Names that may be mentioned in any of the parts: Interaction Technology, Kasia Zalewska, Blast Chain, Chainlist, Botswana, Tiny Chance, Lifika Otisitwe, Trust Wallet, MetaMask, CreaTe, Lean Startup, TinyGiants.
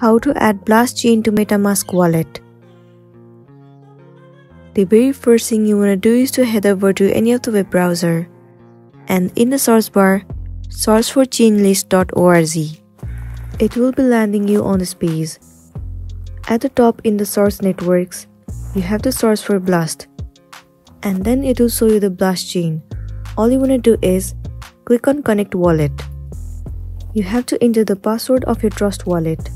How to add Blast Chain to MetaMask wallet. The very first thing you want to do is to head over to any of the web browser and in the search bar, search for chainlist.org. It will be landing you on this page. At the top in the source networks, you have to search for Blast and then it will show you the Blast Chain. All you want to do is click on Connect Wallet. You have to enter the password of your Trust Wallet.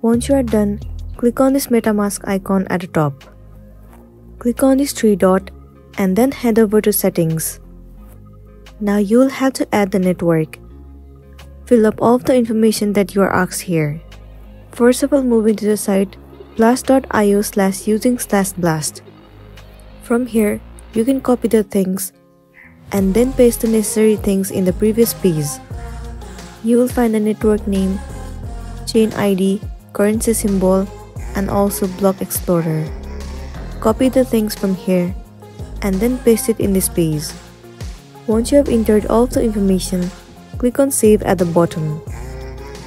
Once you are done, click on this MetaMask icon at the top. Click on this three dot and then head over to Settings. Now you'll have to add the network. Fill up all of the information that you are asked here. First of all, move into the site blast.io/using/blast. From here, you can copy the things and then paste the necessary things in the previous page. You will find the network name, chain ID, currency symbol, and also block explorer. Copy the things from here and then paste it in this page. Once you have entered all of the information, click on Save at the bottom.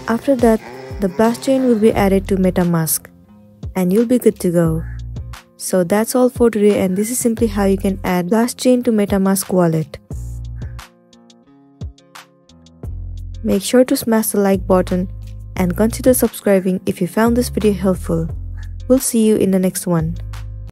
After that, the Blast Chain will be added to MetaMask and you'll be good to go. So that's all for today, and this is simply how you can add Blast Chain to MetaMask wallet. Make sure to smash the like button and consider subscribing if you found this video helpful. We'll see you in the next one.